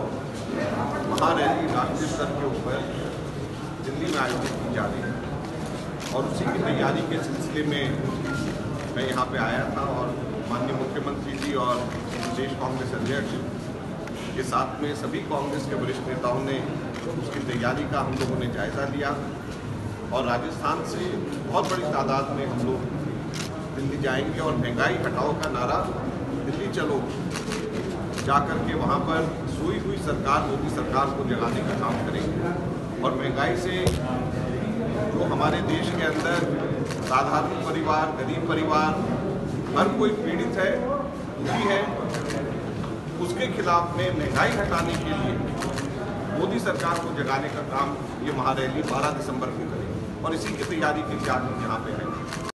हटाओ महारैली राष्ट्रीय स्तर के ऊपर दिल्ली में आयोजित की जा रही है और उसी की तैयारी के सिलसिले में मैं यहाँ पे आया था और माननीय मुख्यमंत्री जी और प्रदेश कांग्रेस अध्यक्ष के साथ में सभी कांग्रेस के वरिष्ठ नेताओं ने उसकी तैयारी का हम लोगों ने जायज़ा लिया और राजस्थान से बहुत बड़ी तादाद में हम लोग दिल्ली जाएंगे और महंगाई हटाओ का नारा दिल्ली चलो जाकर के वहाँ पर सोई हुई सरकार मोदी सरकार को जगाने का काम करेंगे और महंगाई से जो हमारे देश के अंदर साधारण परिवार गरीब परिवार हर कोई पीड़ित है दुखी है उसके खिलाफ में महंगाई हटाने के लिए मोदी सरकार को जगाने का काम ये महारैली 12 दिसंबर को करेगी और इसी की तैयारी के लिए आज यहाँ पे है।